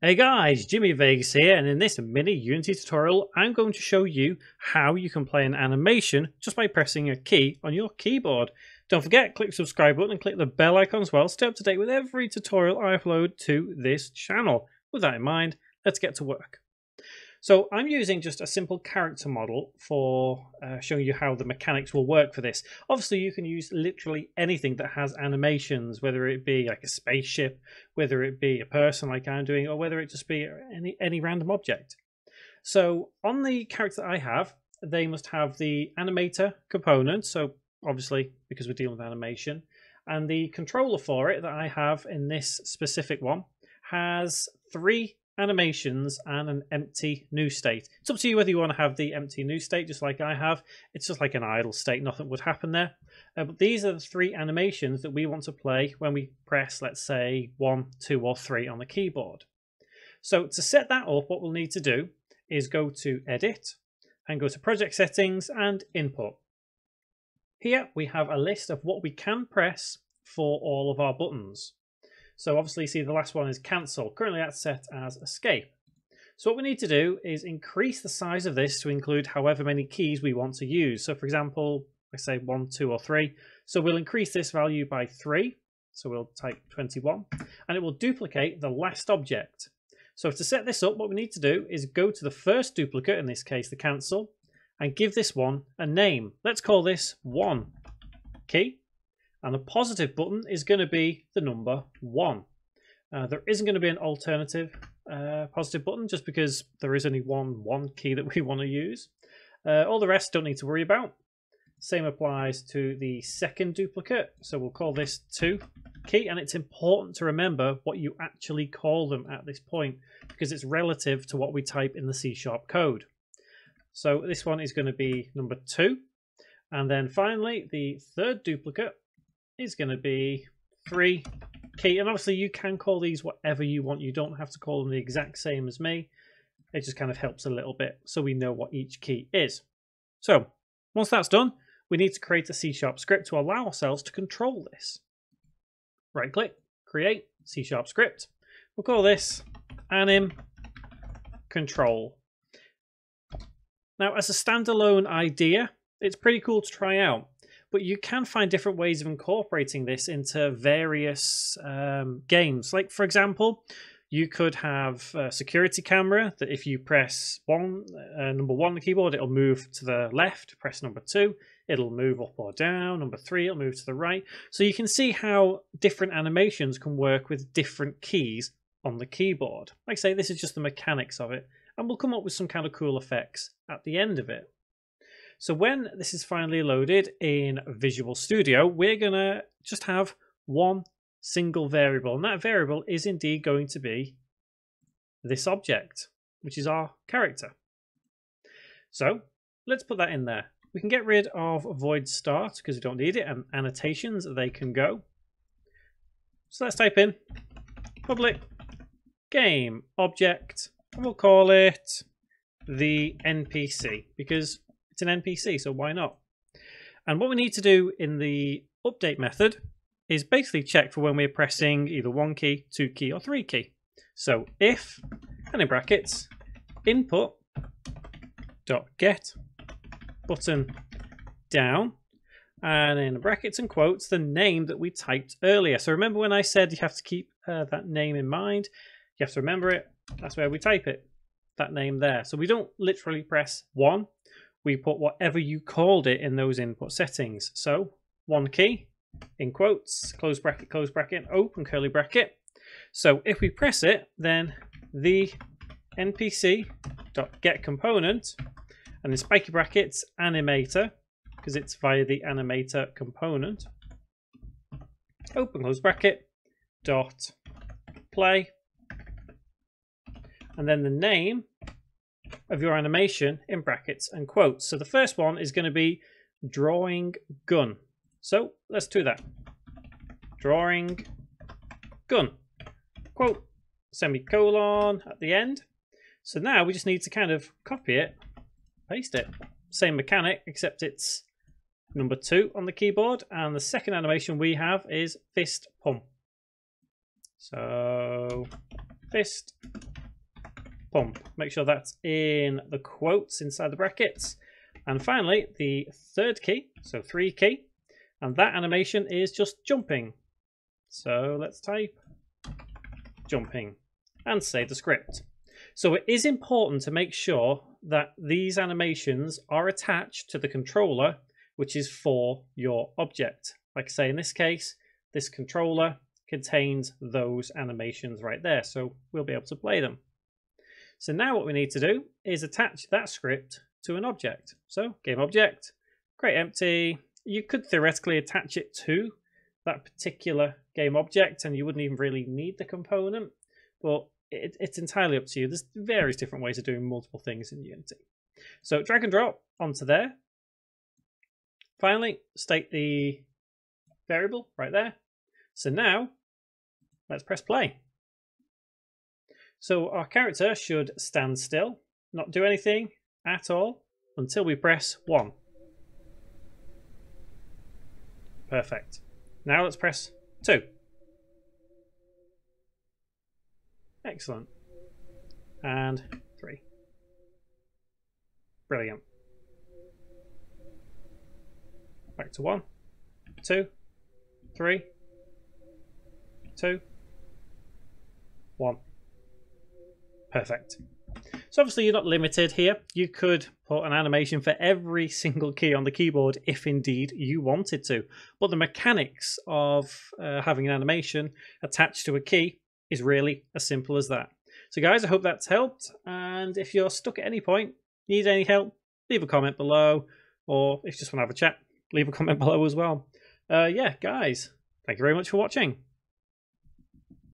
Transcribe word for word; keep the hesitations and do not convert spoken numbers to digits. Hey guys, Jimmy Vegas here, and in this mini Unity tutorial I'm going to show you how you can play an animation just by pressing a key on your keyboard. Don't forget, click the subscribe button and click the bell icon as well to stay up to date with every tutorial I upload to this channel. With that in mind, let's get to work. So I'm using just a simple character model for uh, showing you how the mechanics will work for this. Obviously, you can use literally anything that has animations, whether it be like a spaceship, whether it be a person like I'm doing, or whether it just be any, any random object. So on the character that I have, they must have the animator component. So obviously, because we're dealing with animation, and the controller for it that I have in this specific one has three animations and an empty new state. It's up to you whether you want to have the empty new state just like I have. It's just like an idle state, nothing would happen there. Uh, but these are the three animations that we want to play when we press, let's say, one, two, or three on the keyboard. So to set that up, what we'll need to do is go to Edit and go to Project Settings and Input. Here we have a list of what we can press for all of our buttons. So obviously, you see the last one is cancel. Currently that's set as escape. So what we need to do is increase the size of this to include however many keys we want to use. So for example, let's say one, two, or three. So we'll increase this value by three. So we'll type twenty-one, and it will duplicate the last object. So to set this up, what we need to do is go to the first duplicate, in this case, the cancel, and give this one a name. Let's call this one key. And the positive button is going to be the number one. Uh, there isn't going to be an alternative uh, positive button just because there is only one one key that we want to use. Uh, all the rest don't need to worry about. Same applies to the second duplicate. So we'll call this two key, and it's important to remember what you actually call them at this point because it's relative to what we type in the C sharp code. So this one is going to be number two. And then finally, the third duplicate is going to be three key, and obviously you can call these whatever you want. You don't have to call them the exact same as me. It just kind of helps a little bit so we know what each key is. So once that's done, we need to create a C sharp script to allow ourselves to control this. Right click, create C sharp script. We'll call this anim control. Now, as a standalone idea, it's pretty cool to try out, but you can find different ways of incorporating this into various um, games. Like, for example, you could have a security camera that if you press one, uh, number one on the keyboard, it'll move to the left. Press number two, it'll move up or down. Number three, it'll move to the right. So you can see how different animations can work with different keys on the keyboard. Like I say, this is just the mechanics of it, and we'll come up with some kind of cool effects at the end of it. So when this is finally loaded in Visual Studio, we're going to just have one single variable. And that variable is indeed going to be this object, which is our character. So let's put that in there. We can get rid of void start because we don't need it, and annotations, they can go. So let's type in public game object, and we'll call it the N P C because it's an N P C, so why not? And what we need to do in the update method is basically check for when we're pressing either one key, two key, or three key. So if, and in brackets, input dot get button down, and in brackets and quotes the name that we typed earlier. So remember when I said you have to keep uh, that name in mind, you have to remember it. That's where we type it, that name there. So we don't literally press one. We put whatever you called it in those input settings. So one key, in quotes, close bracket, close bracket, open curly bracket. So if we press it, then the N P C dot get component, and in spiky brackets, animator, because it's via the animator component, open close bracket, dot play, and then the name of your animation in brackets and quotes. So the first one is going to be drawing gun. So let's do that. Drawing gun. Quote, semicolon at the end. So now we just need to kind of copy it, paste it. Same mechanic, except it's number two on the keyboard. And the second animation we have is fist pump. So fist pump. Make sure that's in the quotes inside the brackets. And finally, the third key, so three key, and that animation is just jumping. So let's type jumping and save the script. So it is important to make sure that these animations are attached to the controller, which is for your object. Like I say, in this case, this controller contains those animations right there, so we'll be able to play them. So now what we need to do is attach that script to an object. So game object, create empty. You could theoretically attach it to that particular game object and you wouldn't even really need the component, but it, it's entirely up to you. There's various different ways of doing multiple things in Unity. So drag and drop onto there. Finally, state the variable right there. So now let's press play. So our character should stand still, not do anything at all until we press one. Perfect. Now let's press two. Excellent. And three. Brilliant. Back to one, two, three, two, one. Perfect. So obviously you're not limited here. You could put an animation for every single key on the keyboard if indeed you wanted to. But the mechanics of uh, having an animation attached to a key is really as simple as that. So guys, I hope that's helped. And if you're stuck at any point, need any help, leave a comment below. Or if you just want to have a chat, leave a comment below as well. Uh, yeah, guys, thank you very much for watching.